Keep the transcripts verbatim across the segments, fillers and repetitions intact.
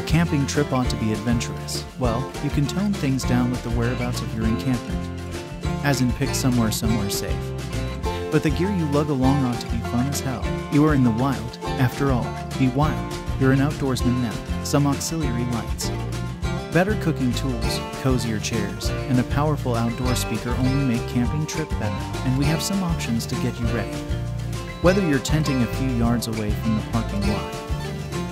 a camping trip ought to be adventurous. Well, you can tone things down with the whereabouts of your encampment, as in pick somewhere somewhere safe. But the gear you lug along ought to be fun as hell. You are in the wild, after all. Be wild. You're an outdoorsman now. Some auxiliary lights, better cooking tools, cozier chairs, and a powerful outdoor speaker only make camping trip better, and we have some options to get you ready. Whether you're tenting a few yards away from the parking lot,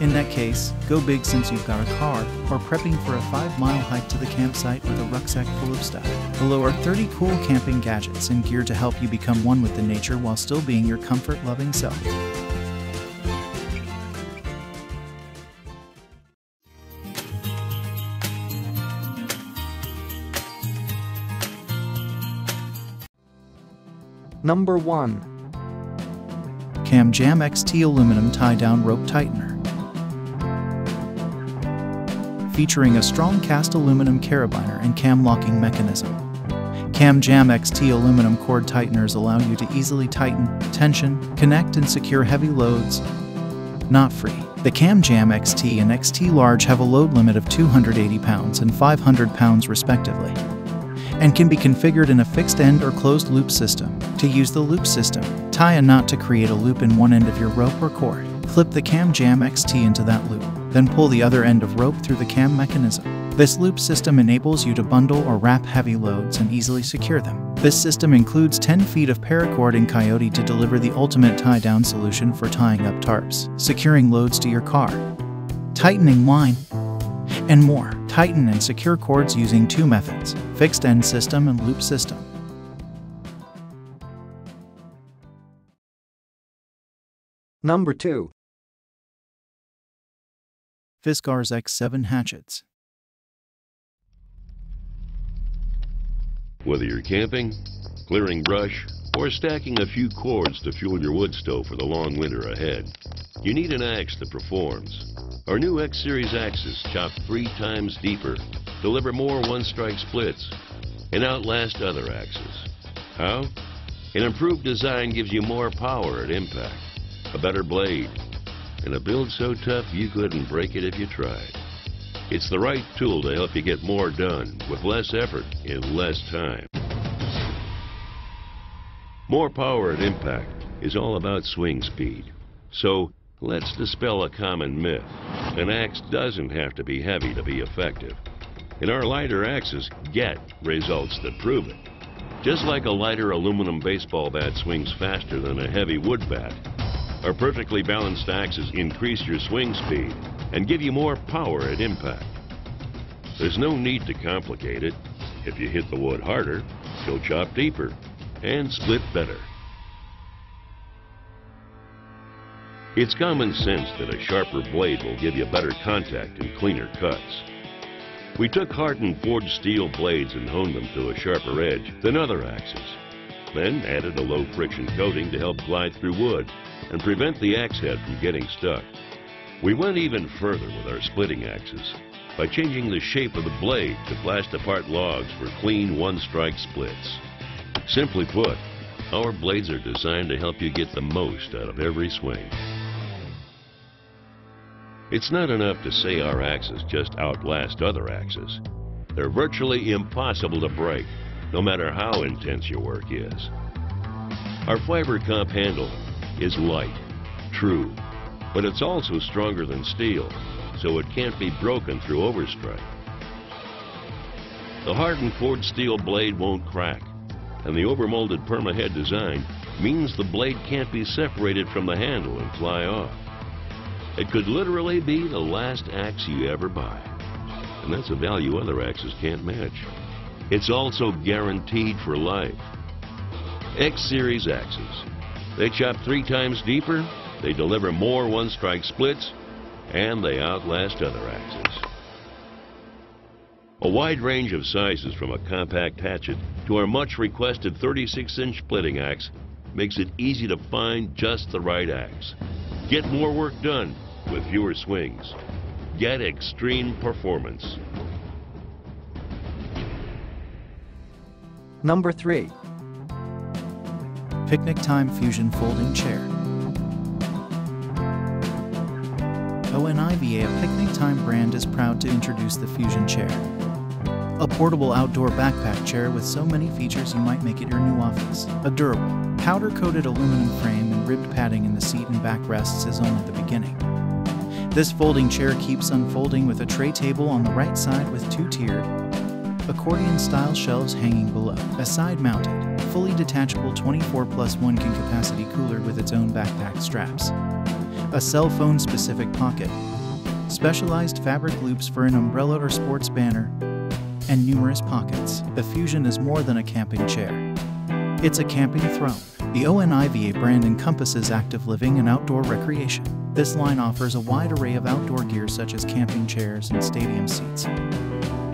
in that case, go big since you've got a car, or prepping for a five mile hike to the campsite with a rucksack full of stuff. Below are thirty cool camping gadgets and gear to help you become one with the nature while still being your comfort-loving self. Number one. CamJam X T Aluminum Tie-Down Rope Tightener. Featuring a strong cast aluminum carabiner and cam locking mechanism, CamJam X T aluminum cord tighteners allow you to easily tighten, tension, connect, and secure heavy loads. Not free. The CamJam X T and X T Large have a load limit of two hundred eighty pounds and five hundred pounds respectively, and can be configured in a fixed end or closed loop system. To use the loop system, tie a knot to create a loop in one end of your rope or cord. Clip the CamJam X T into that loop, then pull the other end of rope through the cam mechanism. This loop system enables you to bundle or wrap heavy loads and easily secure them. This system includes ten feet of paracord and coyote to deliver the ultimate tie-down solution for tying up tarps, securing loads to your car, tightening line, and more. Tighten and secure cords using two methods: fixed end system and loop system. Number two. Fiskars X seven Hatchets. Whether you're camping, clearing brush, or stacking a few cords to fuel your wood stove for the long winter ahead, you need an axe that performs. Our new X-Series axes chop three times deeper, deliver more one-strike splits, and outlast other axes. How? An improved design gives you more power at impact, a better blade, and a build so tough you couldn't break it if you tried. It's the right tool to help you get more done with less effort in less time. More power at impact is all about swing speed. So let's dispel a common myth. An axe doesn't have to be heavy to be effective. And our lighter axes get results that prove it. Just like a lighter aluminum baseball bat swings faster than a heavy wood bat, our perfectly balanced axes increase your swing speed and give you more power at impact. There's no need to complicate it. If you hit the wood harder, you'll chop deeper and split better. It's common sense that a sharper blade will give you better contact and cleaner cuts. We took hardened forged steel blades and honed them to a sharper edge than other axes, then added a low friction coating to help glide through wood and prevent the axe head from getting stuck. We went even further with our splitting axes by changing the shape of the blade to blast apart logs for clean one-strike splits. Simply put, our blades are designed to help you get the most out of every swing. It's not enough to say our axes just outlast other axes. They're virtually impossible to break, no matter how intense your work is. Our fiber comp handle is light, true, but it's also stronger than steel, so it can't be broken through overstrike. The hardened forged steel blade won't crack, and the overmolded perma-head design means the blade can't be separated from the handle and fly off. It could literally be the last axe you ever buy, and that's a value other axes can't match. It's also guaranteed for life. X-Series axes. They chop three times deeper, they deliver more one-strike splits, and they outlast other axes. A wide range of sizes from a compact hatchet to our much-requested thirty-six inch splitting axe makes it easy to find just the right axe. Get more work done with fewer swings. Get extreme performance. Number three. Picnic Time Fusion Folding Chair. A O N I V A, a Picnic Time brand, is proud to introduce the Fusion Chair, a portable outdoor backpack chair with so many features you might make it your new office. A durable, powder-coated aluminum frame and ribbed padding in the seat and backrests is only the beginning. This folding chair keeps unfolding with a tray table on the right side with two-tiered, accordion-style shelves hanging below. A side-mounted, fully detachable twenty-four plus one can capacity cooler with its own backpack straps. A cell phone-specific pocket, specialized fabric loops for an umbrella or sports banner, and numerous pockets. The Fusion is more than a camping chair. It's a camping throne. The O N I V A brand encompasses active living and outdoor recreation. This line offers a wide array of outdoor gear such as camping chairs and stadium seats,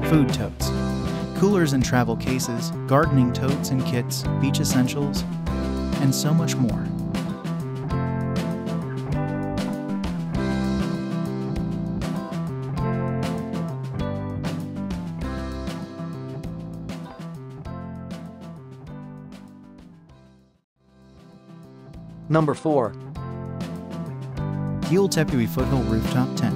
food totes, coolers and travel cases, gardening totes and kits, beach essentials, and so much more. Number four. Thule Tepui Foothill Rooftop Tent.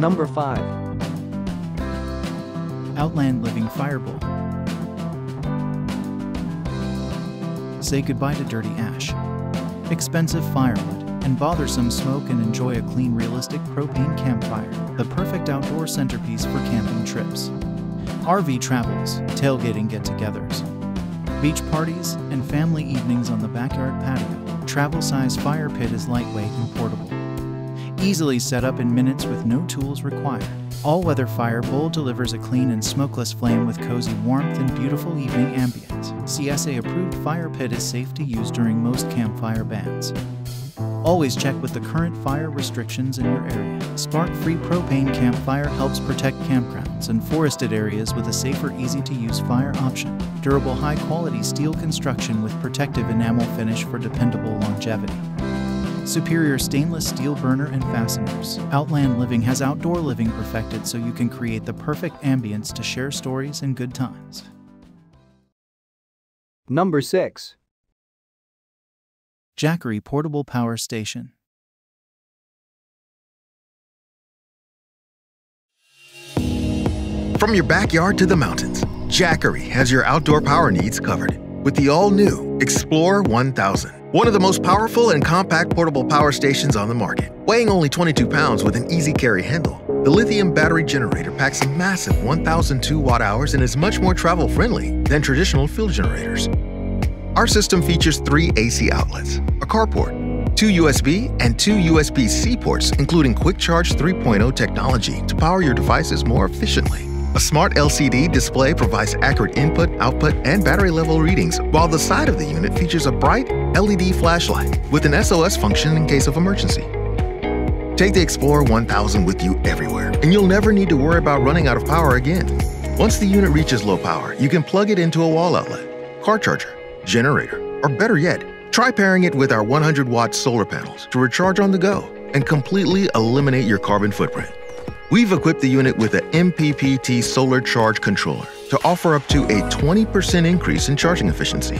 Number five. Outland Living Firebowl. Say goodbye to dirty ash, expensive firewood, and bothersome smoke and enjoy a clean, realistic propane campfire. The perfect outdoor centerpiece for camping trips, R V travels, tailgating get-togethers, beach parties, and family evenings on the backyard patio. Travel-size fire pit is lightweight and portable, easily set up in minutes with no tools required. All-weather firebowl delivers a clean and smokeless flame with cozy warmth and beautiful evening ambience. C S A-approved fire pit is safe to use during most campfire bans. Always check with the current fire restrictions in your area. Spark-free propane campfire helps protect campgrounds and forested areas with a safer, easy-to-use fire option. Durable, high-quality steel construction with protective enamel finish for dependable longevity. Superior stainless steel burner and fasteners. Outland Living has outdoor living perfected so you can create the perfect ambience to share stories and good times. Number six. Jackery Portable Power Station. From your backyard to the mountains, Jackery has your outdoor power needs covered with the all-new Explorer one thousand. One of the most powerful and compact portable power stations on the market. Weighing only twenty-two pounds with an easy carry handle, the lithium battery generator packs a massive one thousand two watt hours and is much more travel-friendly than traditional fuel generators. Our system features three A C outlets, a carport, two U S B, and two U S B C ports, including Quick Charge three point oh technology to power your devices more efficiently. A smart L C D display provides accurate input, output, and battery level readings, while the side of the unit features a bright L E D flashlight with an S O S function in case of emergency. Take the Explorer one thousand with you everywhere, and you'll never need to worry about running out of power again. Once the unit reaches low power, you can plug it into a wall outlet, car charger, generator, or better yet, try pairing it with our one hundred watt solar panels to recharge on the go and completely eliminate your carbon footprint. We've equipped the unit with an M P P T solar charge controller to offer up to a twenty percent increase in charging efficiency.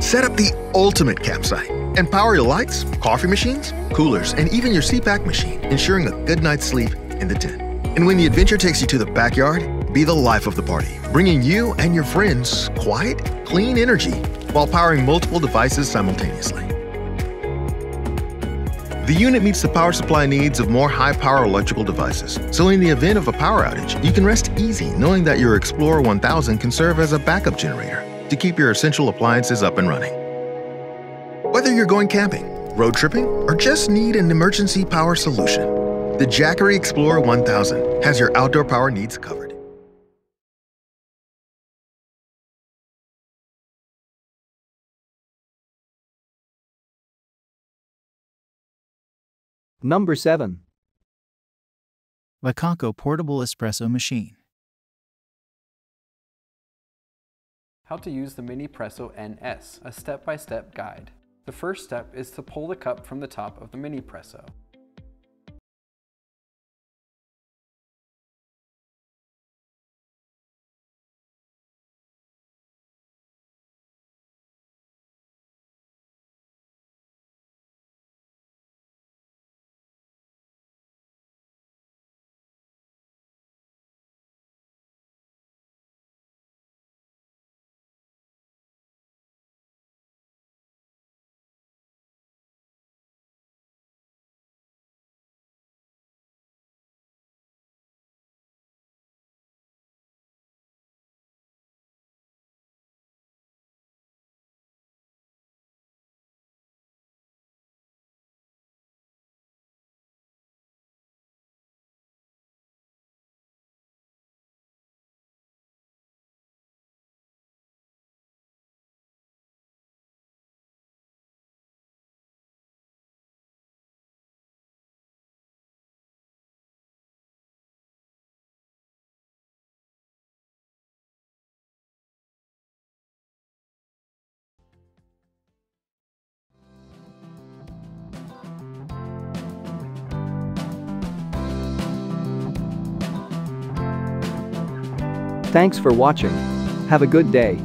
Set up the ultimate campsite and power your lights, coffee machines, coolers, and even your C PAP machine, ensuring a good night's sleep in the tent. And when the adventure takes you to the backyard, be the life of the party, bringing you and your friends quiet, clean energy while powering multiple devices simultaneously. The unit meets the power supply needs of more high-power electrical devices, so in the event of a power outage, you can rest easy knowing that your Explorer one thousand can serve as a backup generator to keep your essential appliances up and running. Whether you're going camping, road tripping, or just need an emergency power solution, the Jackery Explorer one thousand has your outdoor power needs covered. Number seven. WACACO Portable Espresso Machine. How to use the Minipresso N S, a step-by-step guide. The first step is to pull the cup from the top of the Minipresso. Thanks for watching. Have a good day.